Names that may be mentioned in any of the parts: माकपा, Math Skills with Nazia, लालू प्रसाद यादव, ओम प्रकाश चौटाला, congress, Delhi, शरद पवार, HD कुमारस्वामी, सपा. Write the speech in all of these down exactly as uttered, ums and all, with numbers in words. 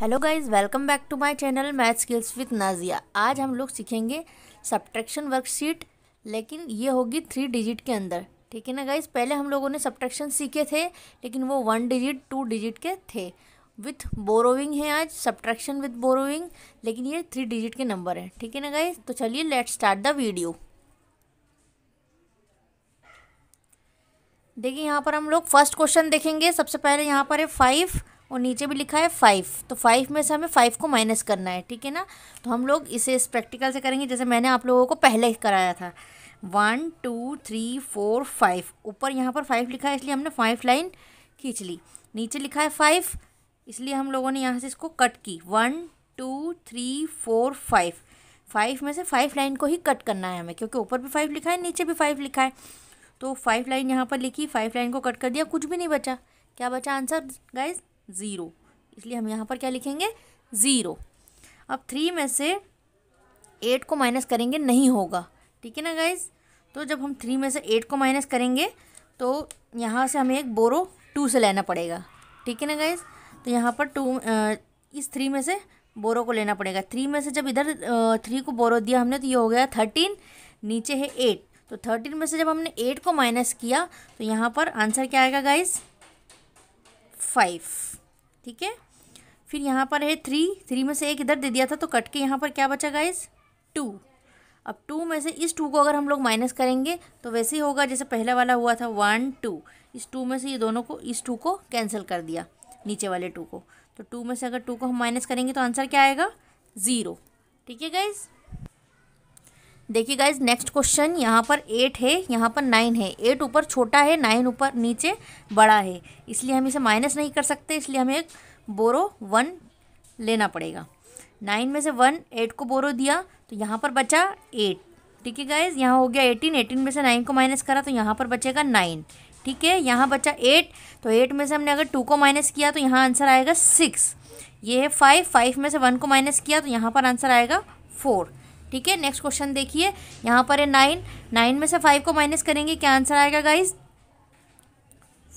Hello guys, welcome back to my channel math skills with Nazia. आज हम लोग सीखेंगे सब्ट्रैक्शन वर्कशीट, लेकिन ये होगी थ्री डिजिट के अंदर। ठीक है ना गाइज़, पहले हम लोगों ने सब्ट्रैक्शन सीखे थे लेकिन वो वन डिजिट टू डिजिट के थे। विथ बोरोविंग है आज, सब्ट्रैक्शन विथ बोरोविंग, लेकिन ये थ्री डिजिट के नंबर हैं। ठीक है ना गाइज़, तो चलिए लेट्स स्टार्ट द वीडियो। देखिए यहाँ पर हम लोग फर्स्ट क्वेश्चन देखेंगे। सबसे पहले यहाँ पर है फाइव और नीचे भी लिखा है फाइव, तो फाइव में से हमें फाइव को माइनस करना है। ठीक है ना, तो हम लोग इसे इस प्रैक्टिकल से करेंगे जैसे मैंने आप लोगों को पहले कराया था। One two three four five, ऊपर यहाँ पर फाइव लिखा है इसलिए हमने फाइव लाइन खींच ली। नीचे लिखा है फाइव इसलिए हम लोगों ने यहाँ से इसको कट की। One two three four five, five में से फाइव लाइन को ही कट करना है हमें, क्योंकि ऊपर भी फाइव लिखा है नीचे भी फाइव लिखा है। तो फाइव लाइन यहाँ पर लिखी, फाइव लाइन को कट कर दिया, कुछ भी नहीं बचा। क्या बचा आंसर गाइज? ज़ीरो। इसलिए हम यहाँ पर क्या लिखेंगे? ज़ीरो। अब थ्री में से एट को माइनस करेंगे, नहीं होगा। ठीक है ना गाइज, तो जब हम थ्री में से एट को माइनस करेंगे तो यहाँ से हमें एक बोरो टू से लेना पड़ेगा। ठीक है ना गाइज, तो यहाँ पर टू इस थ्री में से बोरो को लेना पड़ेगा। थ्री में से जब इधर थ्री को बोरो दिया हमने तो ये हो गया थर्टीन, नीचे है एट, तो थर्टीन में से जब हमने एट को माइनस किया तो यहाँ पर आंसर क्या आएगा गाइज? फाइव। ठीक है, फिर यहाँ पर है थ्री, थ्री में से एक इधर दे दिया था तो कट के यहाँ पर क्या बचा गाइज? टू। अब टू में से इस टू को अगर हम लोग माइनस करेंगे तो वैसे ही होगा जैसे पहले वाला हुआ था। वन टू, इस टू में से ये दोनों को, इस टू को कैंसिल कर दिया नीचे वाले टू को, तो टू में से अगर टू को हम माइनस करेंगे तो आंसर क्या आएगा? ज़ीरो। ठीक है गाइज, देखिए गाइज नेक्स्ट क्वेश्चन। यहाँ पर एट है, यहाँ पर नाइन है। एट ऊपर छोटा है, नाइन ऊपर नीचे बड़ा है, इसलिए हम इसे माइनस नहीं कर सकते, इसलिए हमें एक बोरो वन लेना पड़ेगा। नाइन में से वन, एट को बोरो दिया तो यहाँ पर बचा एट। ठीक है गाइज, यहाँ हो गया एटीन, एटीन में से नाइन को माइनस करा तो यहाँ पर बचेगा नाइन। ठीक है, यहाँ बचा एट, तो एट में से हमने अगर टू को माइनस किया तो यहाँ आंसर आएगा सिक्स। ये है फाइव, फाइव में से वन को माइनस किया तो यहाँ पर आंसर आएगा फोर। ठीक है, नेक्स्ट क्वेश्चन देखिए। यहाँ पर है नाइन, नाइन में से फाइव को माइनस करेंगे क्या आंसर आएगा गाइज?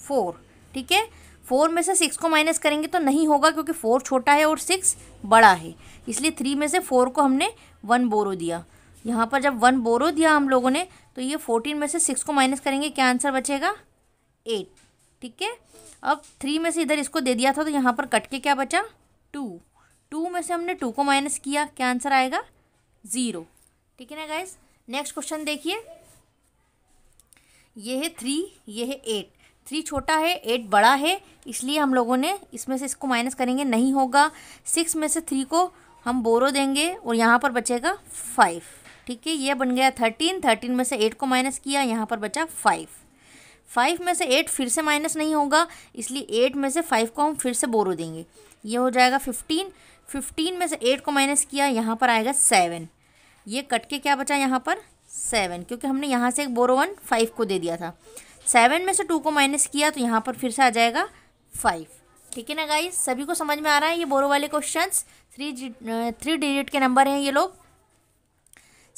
फोर। ठीक है, फोर में से सिक्स को माइनस करेंगे तो नहीं होगा क्योंकि फोर छोटा है और सिक्स बड़ा है, इसलिए थ्री में से फोर को हमने वन बोरो दिया। यहाँ पर जब वन बोरो दिया हम लोगों ने तो ये फोर्टीन में से सिक्स को माइनस करेंगे क्या आंसर बचेगा? एट। ठीक है, अब थ्री में से इधर इसको दे दिया था तो यहाँ पर कट के क्या बचा? टू। टू में से हमने टू को माइनस किया क्या आंसर आएगा? ज़ीरो। ठीक है ना गाइज, नेक्स्ट क्वेश्चन देखिए। ये है थ्री, ये है एट। थ्री छोटा है, एट बड़ा है, इसलिए हम लोगों ने इसमें से इसको माइनस करेंगे नहीं होगा। सिक्स में से थ्री को हम बोरो देंगे और यहाँ पर बचेगा फाइव। ठीक है, ये बन गया थर्टीन, थर्टीन में से एट को माइनस किया यहाँ पर बचा फाइव। फाइव में से एट फिर से माइनस नहीं होगा, इसलिए एट में से फाइव को हम फिर से बोरो देंगे, ये हो जाएगा फिफ्टीन। फिफ्टीन में से एट को माइनस किया यहाँ पर आएगा सेवन। ये कट के क्या बचा यहाँ पर? सेवन, क्योंकि हमने यहाँ से एक बोरो वन फाइव को दे दिया था। सेवन में से टू को माइनस किया तो यहाँ पर फिर से आ जाएगा फाइव। ठीक है ना गाइज, सभी को समझ में आ रहा है ये बोरो वाले क्वेश्चंस? थ्री थ्री डिजिट के नंबर हैं ये लोग।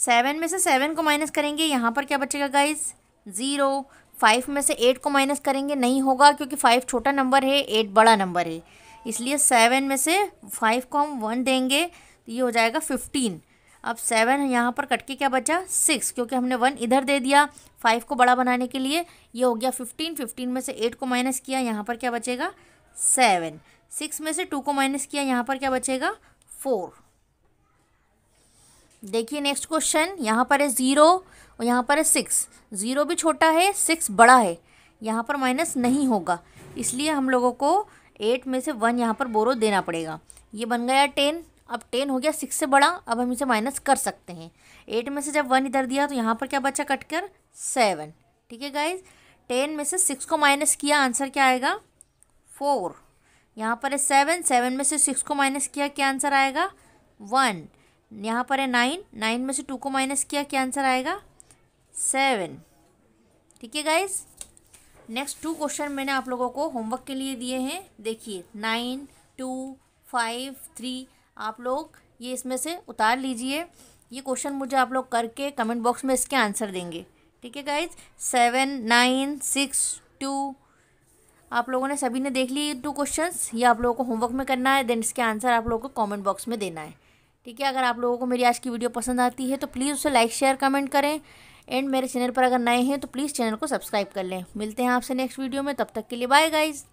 सेवन में से सेवन को माइनस करेंगे यहाँ पर क्या बचेगा गाइज? ज़ीरो। फाइव में से एट को माइनस करेंगे नहीं होगा क्योंकि फाइव छोटा नंबर है, एट बड़ा नंबर है, इसलिए सेवन में से फाइव को हम वन देंगे तो ये हो जाएगा फिफ्टीन। अब सेवन यहाँ पर कट के क्या बचा? सिक्स, क्योंकि हमने वन इधर दे दिया फाइव को बड़ा बनाने के लिए, ये हो गया फिफ्टीन। फिफ्टीन में से एट को माइनस किया यहाँ पर क्या बचेगा? सेवन। सिक्स में से टू को माइनस किया यहाँ पर क्या बचेगा? फोर। देखिए नेक्स्ट क्वेश्चन। यहाँ पर है ज़ीरो और यहाँ पर है सिक्स। ज़ीरो भी छोटा है, सिक्स बड़ा है, यहाँ पर माइनस नहीं होगा, इसलिए हम लोगों को एट में से वन यहाँ पर बोरो देना पड़ेगा। ये बन गया टेन। अब टेन हो गया सिक्स से बड़ा, अब हम इसे माइनस कर सकते हैं। एट में से जब वन इधर दिया तो यहाँ पर क्या बचा कट कर? सेवन। ठीक है गाइज, टेन में से सिक्स को माइनस किया आंसर क्या आएगा? फोर। यहाँ पर है सेवन, सेवन में से सिक्स को माइनस किया क्या आंसर आएगा? वन। यहाँ पर है नाइन, नाइन में से टू को माइनस किया क्या आंसर आएगा? सेवन। ठीक है गाइज, नेक्स्ट टू क्वेश्चन मैंने आप लोगों को होमवर्क के लिए दिए हैं। देखिए नाइन, टू, फाइव, थ्री, आप लोग ये इसमें से उतार लीजिए। ये क्वेश्चन मुझे आप लोग करके कमेंट बॉक्स में इसके आंसर देंगे। ठीक है guys, seven, nine, six, two, आप लोगों ने सभी ने देख ली टू क्वेश्चंस। ये आप लोगों को होमवर्क में करना है, देन इसके आंसर आप लोगों को कमेंट बॉक्स में देना है, ठीक है। अगर आप लोगों को मेरी आज की वीडियो पसंद आती है तो प्लीज़ उसे लाइक शेयर कमेंट करें, एंड मेरे चैनल पर अगर नए हैं तो प्लीज़ चैनल को सब्सक्राइब कर लें। मिलते हैं आपसे नेक्स्ट वीडियो में, तब तक के लिए बाय गाइज।